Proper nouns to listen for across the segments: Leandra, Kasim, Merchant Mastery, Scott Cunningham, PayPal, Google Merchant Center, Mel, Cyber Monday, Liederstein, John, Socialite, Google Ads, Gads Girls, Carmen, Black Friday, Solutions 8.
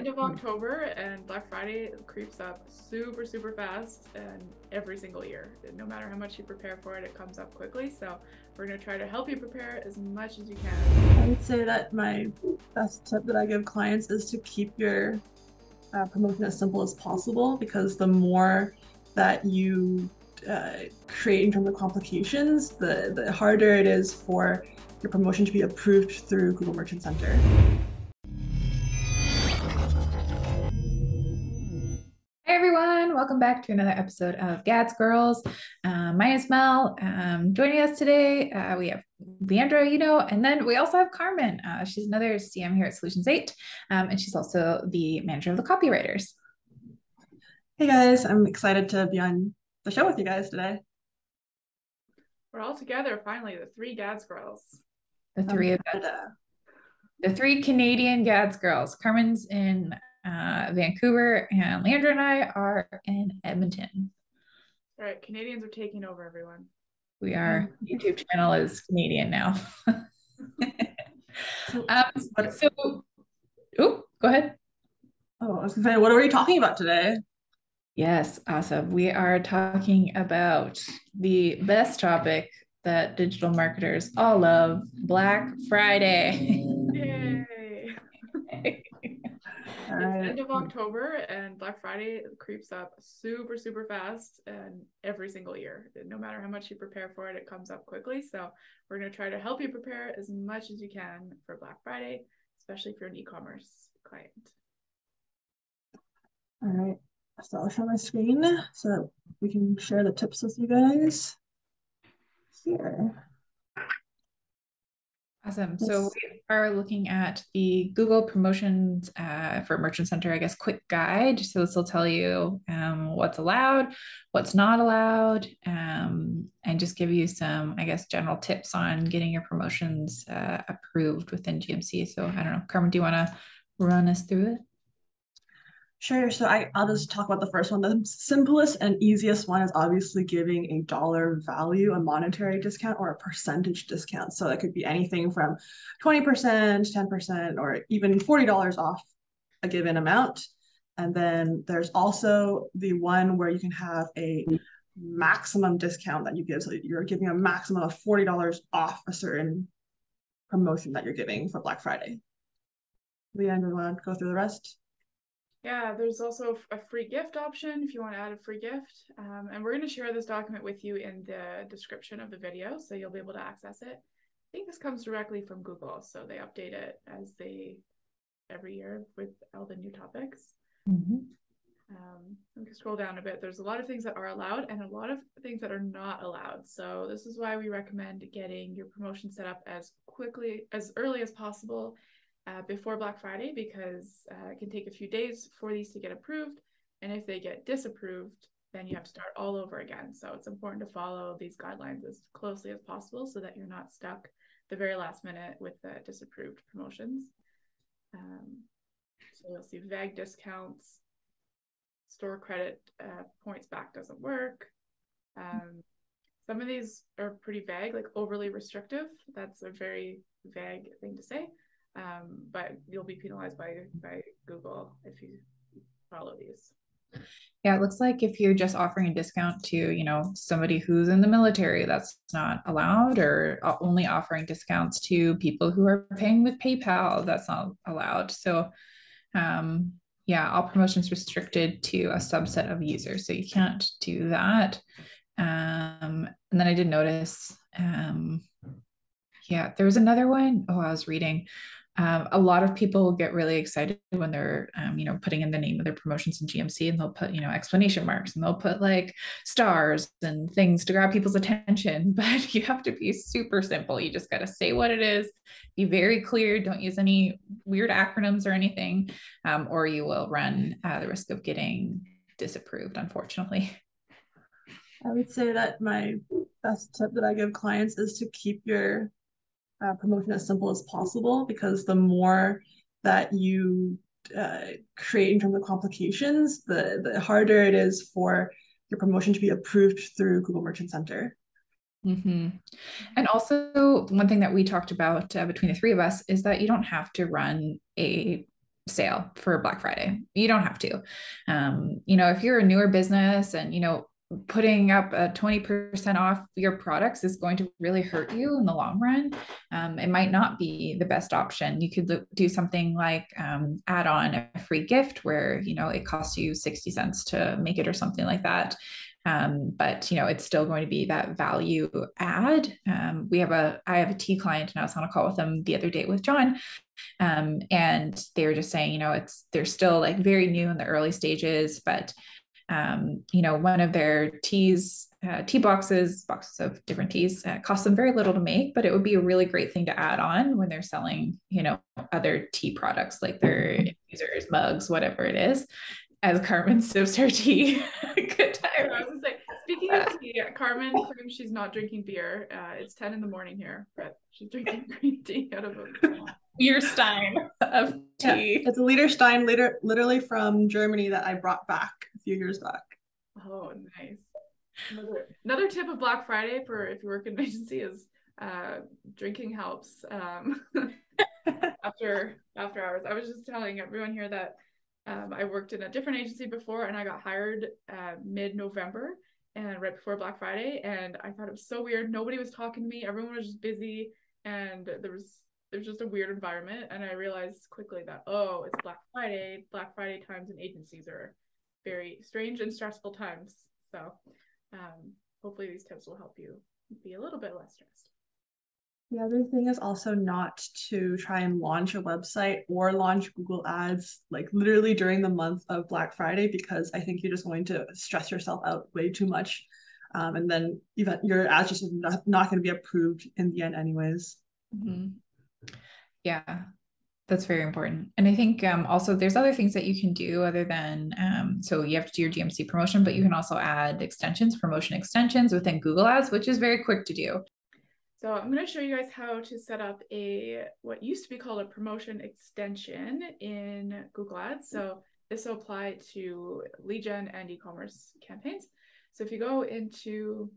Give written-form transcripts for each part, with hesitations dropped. End of October and Black Friday creeps up super, super fast, and every single year, no matter how much you prepare for it, it comes up quickly. So we're going to try to help you prepare as much as you can. I would say that my best tip that I give clients is to keep your promotion as simple as possible, because the more that you create in terms of complications, the harder it is for your promotion to be approved through Google Merchant Center. Welcome back to another episode of Gads Girls. My name is Mel. Joining us today, we have Leandra, and then we also have Carmen. She's another CM here at Solutions 8, and she's also the manager of the copywriters. Hey guys, I'm excited to be on the show with you guys today. We're all together finally, the three Gads Girls. The three of us. The three Canadian Gads Girls. Carmen's in Vancouver, and Leandra and I are in Edmonton. All right, Canadians are taking over, everyone. We are. YouTube channel is Canadian now. Go ahead. Oh, I was gonna say, what are we talking about today? Yes, awesome. We are talking about the best topic that digital marketers all love, Black Friday. Yay. It's end of October and Black Friday creeps up super, super fast, and every single year, no matter how much you prepare for it, it comes up quickly. So we're going to try to help you prepare as much as you can for Black Friday, especially if you're an e-commerce client. All right, so I'll share my screen so that we can share the tips with you guys here. Awesome. So we are looking at the Google Promotions for Merchant Center, I guess, quick guide. So this will tell you what's allowed, what's not allowed, and just give you some, I guess, general tips on getting your promotions approved within GMC. So I don't know, Carmen, do you want to run us through it? Sure. So I'll just talk about the first one. The simplest and easiest one is obviously giving a dollar value, a monetary discount, or a percentage discount. So that could be anything from 20%, 10%, or even $40 off a given amount. And then there's also the one where you can have a maximum discount that you give. So you're giving a maximum of $40 off a certain promotion that you're giving for Black Friday. Leandra, you want to go through the rest? Yeah, there's also a free gift option if you want to add a free gift. And we're going to share this document with you in the description of the video, so you'll be able to access it. I think this comes directly from Google, so they update it as they every year with all the new topics. We can scroll down a bit. There's a lot of things that are allowed and a lot of things that are not allowed. So this is why we recommend getting your promotion set up as quickly, as early as possible, before Black Friday, because it can take a few days for these to get approved. And if they get disapproved, then you have to start all over again. So it's important to follow these guidelines as closely as possible so that you're not stuck the very last minute with the disapproved promotions. So you'll see vague discounts, store credit points back doesn't work. Some of these are pretty vague, like overly restrictive. That's a very vague thing to say. But you'll be penalized by Google if you follow these. Yeah, it looks like if you're just offering a discount to, somebody who's in the military, that's not allowed, or only offering discounts to people who are paying with PayPal, that's not allowed. So yeah, all promotions restricted to a subset of users. So you can't do that. And then I did notice, yeah, there was another one. Oh, I was reading. A lot of people get really excited when they're, putting in the name of their promotions in GMC, and they'll put, exclamation marks, and they'll put like stars and things to grab people's attention, but you have to be super simple. You just got to say what it is, be very clear. Don't use any weird acronyms or anything, or you will run the risk of getting disapproved, unfortunately. I would say that my best tip that I give clients is to keep your promotion as simple as possible, because the more that you create in terms of complications, the harder it is for your promotion to be approved through Google Merchant Center. And also, one thing that we talked about between the three of us is that you don't have to run a sale for Black Friday. You don't have to. You know, if you're a newer business and, you know, putting up a 20% off your products is going to really hurt you in the long run. It might not be the best option. You could do something like add on a free gift where, you know, it costs you 60 cents to make it or something like that. But you know, it's still going to be that value add. I have a tea client, and I was on a call with them the other day with John. And they were just saying, you know, they're still like very new in the early stages, but you know, one of their teas, tea boxes of different teas, cost them very little to make, but it would be a really great thing to add on when they're selling, you know, other tea products like their infusers, mugs, whatever it is. As Carmen sips her tea, good time. I was like, speaking of tea, Carmen claims she's not drinking beer. It's 10 in the morning here, but she's drinking green tea out of a Liederstein of tea. Yeah, it's a Liederstein, literally from Germany, that I brought back a few years back. Oh, nice. Another tip of Black Friday for if you work in an agency is drinking helps after hours. I was just telling everyone here that I worked in a different agency before, and I got hired mid-November and right before Black Friday, and I thought it was so weird. Nobody was talking to me. Everyone was just busy, and there was just a weird environment. And I realized quickly that, oh, it's Black Friday. Black Friday times in agencies are very strange and stressful times. So hopefully these tips will help you be a little bit less stressed. The other thing is also not to try and launch a website or launch Google Ads like literally during the month of Black Friday, because I think you're just going to stress yourself out way too much. And then even your ads just not going to be approved in the end anyways. Mm-hmm. Yeah, that's very important. And I think also there's other things that you can do other than, so you have to do your GMC promotion, but you can also add extensions, promotion extensions within Google Ads, which is very quick to do. So I'm going to show you guys how to set up what used to be called a promotion extension in Google Ads. So this will apply to lead gen and e-commerce campaigns. So if you go into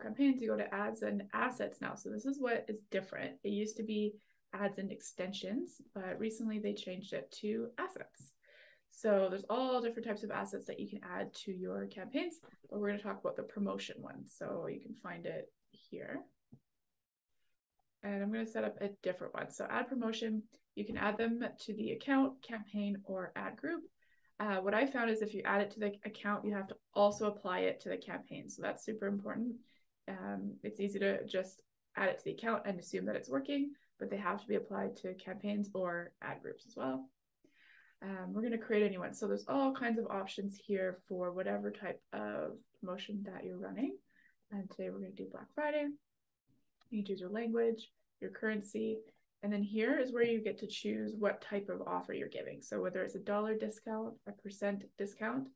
campaigns, you go to ads and assets now. So this is what is different. It used to be ads and extensions, but recently they changed it to assets. So there's all different types of assets that you can add to your campaigns, but we're going to talk about the promotion one. So you can find it here. And I'm going to set up a different one. So add promotion, you can add them to the account, campaign, or ad group. What I found is if you add it to the account, you have to also apply it to the campaign. So that's super important. It's easy to just add it to the account and assume that it's working, but they have to be applied to campaigns or ad groups as well. We're going to create a new one. So there's all kinds of options here for whatever type of promotion that you're running. And today we're going to do Black Friday. You choose your language, your currency, and then here is where you get to choose what type of offer you're giving. So whether it's $1 discount, $1% discount,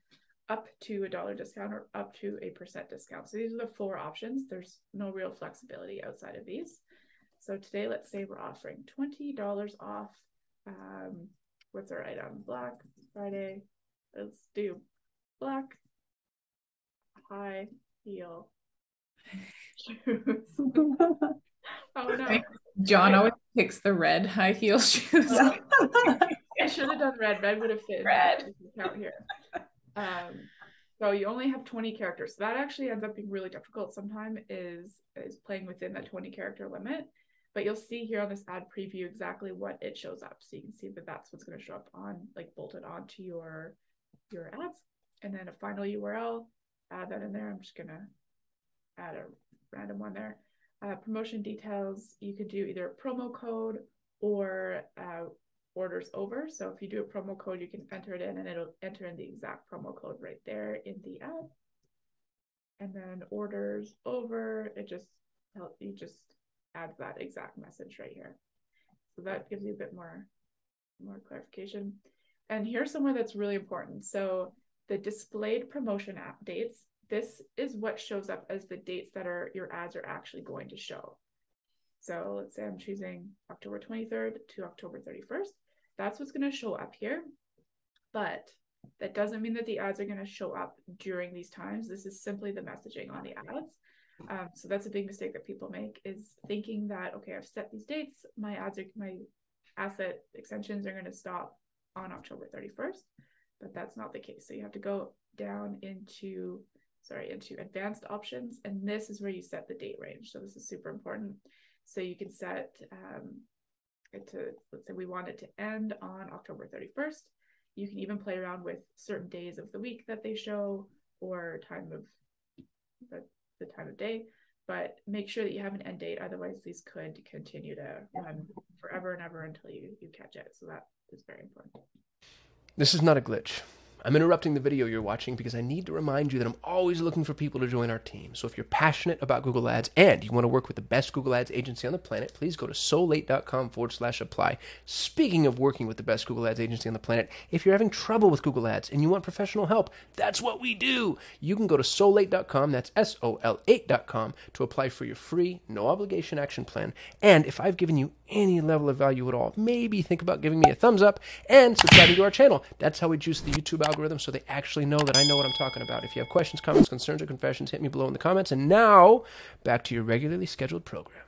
up to $1 discount, or up to $1% discount. So these are the four options. There's no real flexibility outside of these. So today, let's say we're offering $20 off. What's our item? Black Friday. Let's do black high heel. Oh, no. John always picks the red high heel shoes. Oh. I should have done red. Red would have fit red account here. So you only have 20 characters. So that actually ends up being really difficult sometimes is playing within that 20 character limit. But you'll see here on this ad preview exactly what it shows up. So you can see that that's what's going to show up on, like, bolted onto your ads. And then a final URL, add that in there. I'm just going to add a random one there. Promotion details, you could do either promo code or orders over. So if you do a promo code, you can enter it in and it'll enter in the exact promo code right there in the app. And then orders over, you just add that exact message right here. So that gives you a bit more clarification. And here's somewhere that's really important. So the displayed promotion app dates, this is what shows up as the dates that are your ads are actually going to show. So let's say I'm choosing October 23rd to October 31st. That's what's going to show up here. But that doesn't mean that the ads are going to show up during these times. This is simply the messaging on the ads. So that's a big mistake that people make, is thinking that, okay, I've set these dates. My asset extensions are going to stop on October 31st, but that's not the case. So you have to go down into, sorry, into advanced options. And this is where you set the date range. So this is super important. So you can set it to, let's say we want it to end on October 31st. You can even play around with certain days of the week that they show or time of the time of day, but make sure that you have an end date. Otherwise, these could continue to run forever and ever until you catch it. So that is very important. This is not a glitch. I'm interrupting the video you're watching because I need to remind you that I'm always looking for people to join our team. So if you're passionate about Google Ads and you want to work with the best Google Ads agency on the planet, please go to solate.com/apply. Speaking of working with the best Google Ads agency on the planet, if you're having trouble with Google Ads and you want professional help, that's what we do. You can go to solate.com, that's SOL8.com, to apply for your free, no obligation action plan. And if I've given you any level of value at all, maybe think about giving me a thumbs up and subscribing to our channel. That's how we juice the YouTube algorithm so they actually know that I know what I'm talking about. If you have questions, comments, concerns, or confessions, hit me below in the comments. And now, back to your regularly scheduled program.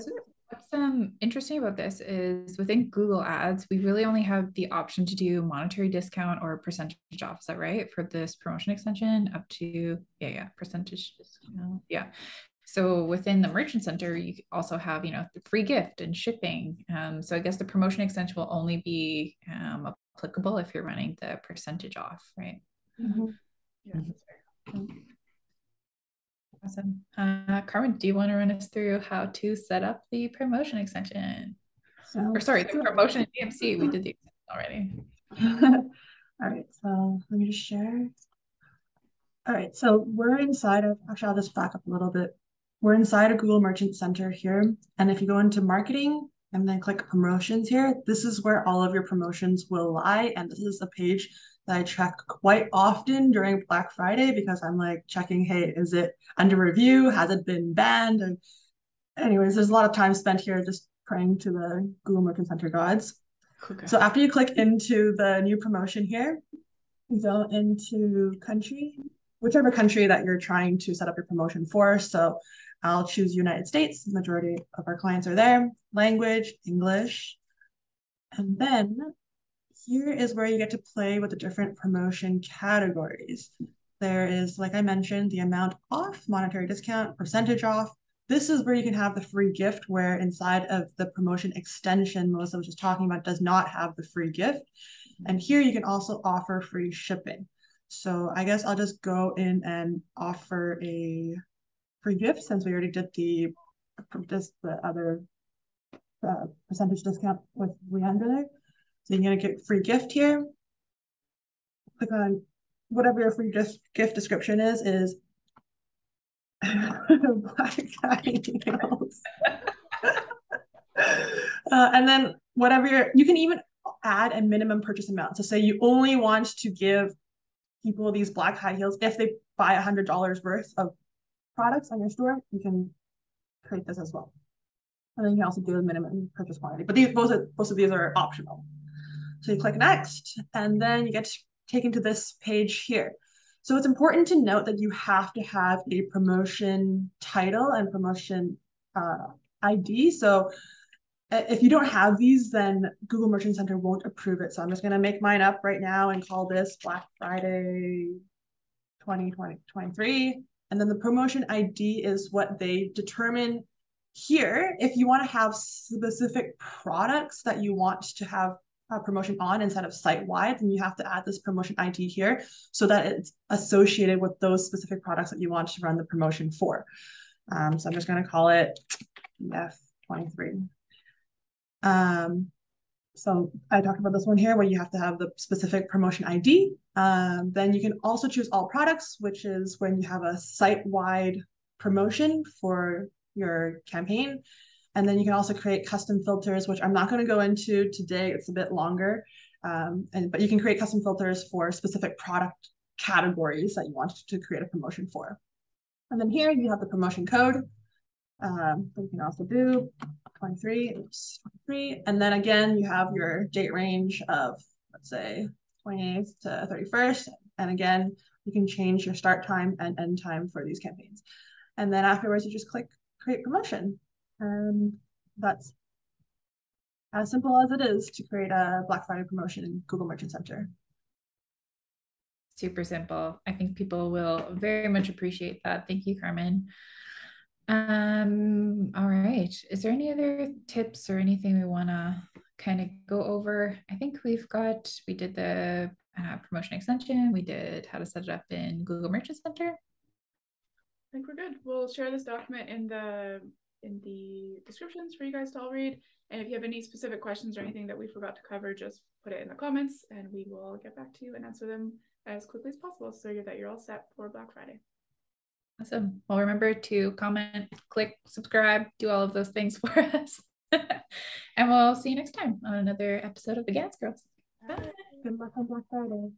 So what's interesting about this is within Google Ads, we really only have the option to do monetary discount or percentage off. Is that right? For this promotion extension up to, yeah, percentage discount. Yeah. So within the Merchant Center, you also have, the free gift and shipping. So I guess the promotion extension will only be applicable if you're running the percentage off, right? Mm-hmm. Yeah, that's right. Awesome. Carmen, do you want to run us through how to set up the promotion extension? The promotion and DMC. We did the already. All right, so let me just share. All right, so we're inside of, actually, I'll just back up a little bit. We're inside of Google Merchant Center here. And if you go into marketing and then click promotions here, this is where all of your promotions will lie. And this is a page that I check quite often during Black Friday because I'm like checking, hey, is it under review? Has it been banned? And anyways, there's a lot of time spent here just praying to the Google Merchant Center gods. Okay. So after you click into the new promotion here, you go into country, whichever country that you're trying to set up your promotion for. So I'll choose United States. The majority of our clients are there. Language, English. And then here is where you get to play with the different promotion categories. There is, like I mentioned, the amount off, monetary discount, percentage off. This is where you can have the free gift, where inside of the promotion extension Melissa was just talking about does not have the free gift. And here you can also offer free shipping. So I guess I'll just go in and offer a free gift since we already did the other percentage discount with Leandra there. So you're going to get free gift here. Click on whatever your free gift description is black guy nails. And then whatever you can even add a minimum purchase amount. So say you only want to give people these black high heels if they buy $100 worth of products on your store. You can create this as well, and then you can also do a minimum purchase quantity, but both of these are optional. So you click next, and then you get taken to this page here. So it's important to note that you have to have a promotion title and promotion ID. So if you don't have these, then Google Merchant Center won't approve it. So I'm just going to make mine up right now and call this Black Friday 2023. And then the promotion ID is what they determine here. If you want to have specific products that you want to have a promotion on instead of site-wide, then you have to add this promotion ID here so that it's associated with those specific products that you want to run the promotion for. So I'm just going to call it F23. So I talked about this one here where you have to have the specific promotion ID. Then you can also choose all products, which is when you have a site-wide promotion for your campaign. And then you can also create custom filters, which I'm not going to go into today. It's a bit longer, but you can create custom filters for specific product categories that you want to create a promotion for. And then here you have the promotion code. You can also do 23. And then again, you have your date range of, let's say, 28th to 31st. And again, you can change your start time and end time for these campaigns. And then afterwards, you just click create promotion. And that's as simple as it is to create a Black Friday promotion in Google Merchant Center. Super simple. I think people will very much appreciate that. Thank you, Carmen. All right. Is there any other tips or anything we want to kind of go over? I think we've got, we did the promotion extension. We did how to set it up in Google Merchant Center. I think we're good. We'll share this document in the descriptions for you guys to all read. And if you have any specific questions or anything that we forgot to cover, just put it in the comments and we will get back to you and answer them as quickly as possible so that you're all set for Black Friday. Awesome. Well, remember to comment, click, subscribe, do all of those things for us. And we'll see you next time on another episode of The Gads Girls. Bye. Good luck on Black Friday.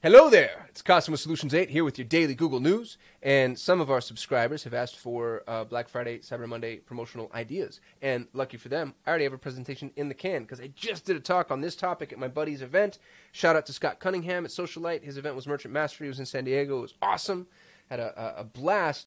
Hello there, it's Kasim with Solutions 8 here with your daily Google News, and some of our subscribers have asked for Black Friday, Cyber Monday promotional ideas, and lucky for them, I already have a presentation in the can because I just did a talk on this topic at my buddy's event. Shout out to Scott Cunningham at Socialite. His event was Merchant Mastery. It was in San Diego. It was awesome. Had a blast